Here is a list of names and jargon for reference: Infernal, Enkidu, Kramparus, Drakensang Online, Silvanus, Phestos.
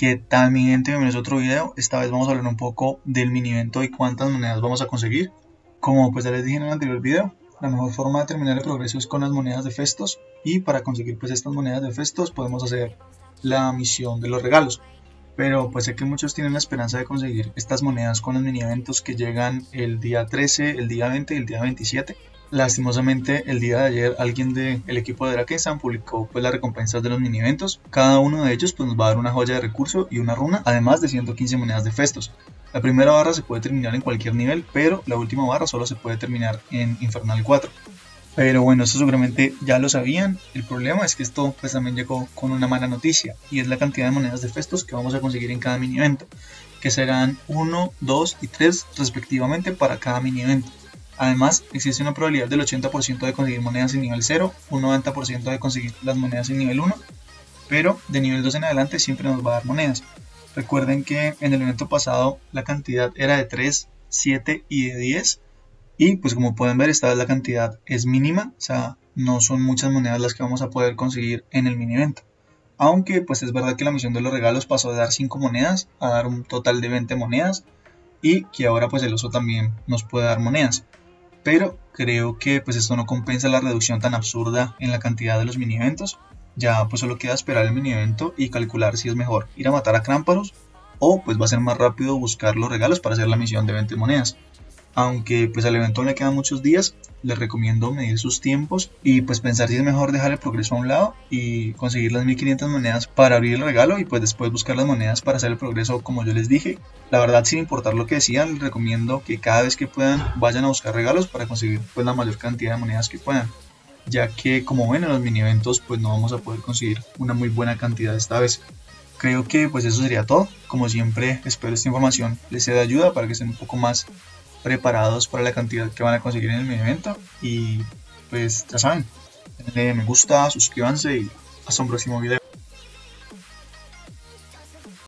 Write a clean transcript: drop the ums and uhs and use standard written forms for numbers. ¿Qué tal mi gente? Bienvenidos a otro video. Esta vez vamos a hablar un poco del mini-evento y cuántas monedas vamos a conseguir. Como pues ya les dije en el anterior video, la mejor forma de terminar el progreso es con las monedas de Phestos, y para conseguir pues estas monedas de Phestos podemos hacer la misión de los regalos. Pero pues sé que muchos tienen la esperanza de conseguir estas monedas con los mini-eventos que llegan el día 13, el día 20 y el día 27. Lastimosamente el día de ayer alguien del equipo de Drakensang publicó pues las recompensas de los mini eventos. Cada uno de ellos pues nos va a dar una joya de recurso y una runa, además de 115 monedas de Phestos. La primera barra se puede terminar en cualquier nivel, pero la última barra solo se puede terminar en Infernal 4. Pero bueno, esto seguramente ya lo sabían. El problema es que esto pues también llegó con una mala noticia, y es la cantidad de monedas de Phestos que vamos a conseguir en cada mini evento, que serán 1, 2 y 3 respectivamente para cada mini evento. Además, existe una probabilidad del 80% de conseguir monedas en nivel 0, un 90% de conseguir las monedas en nivel 1, pero de nivel 2 en adelante siempre nos va a dar monedas. Recuerden que en el evento pasado la cantidad era de 3, 7 y de 10, y pues como pueden ver esta vez la cantidad es mínima, o sea, no son muchas monedas las que vamos a poder conseguir en el mini evento. Aunque pues es verdad que la misión de los regalos pasó de dar 5 monedas a dar un total de 20 monedas, y que ahora pues el oso también nos puede dar monedas. Pero creo que pues esto no compensa la reducción tan absurda en la cantidad de los mini eventos. Ya pues solo queda esperar el mini evento y calcular si es mejor ir a matar a Kramparus, o pues va a ser más rápido buscar los regalos para hacer la misión de 20 monedas. Aunque pues al evento le quedan muchos días, les recomiendo medir sus tiempos y pues pensar si es mejor dejar el progreso a un lado y conseguir las 1500 monedas para abrir el regalo, y pues después buscar las monedas para hacer el progreso como yo les dije. La verdad, sin importar lo que decían, les recomiendo que cada vez que puedan vayan a buscar regalos para conseguir pues la mayor cantidad de monedas que puedan, ya que como ven en los mini eventos pues no vamos a poder conseguir una muy buena cantidad esta vez. Creo que pues eso sería todo. Como siempre, espero esta información les sea de ayuda para que estén un poco más preparados para la cantidad que van a conseguir en el mini evento. Y pues ya saben, denle me gusta, suscríbanse y hasta un próximo video.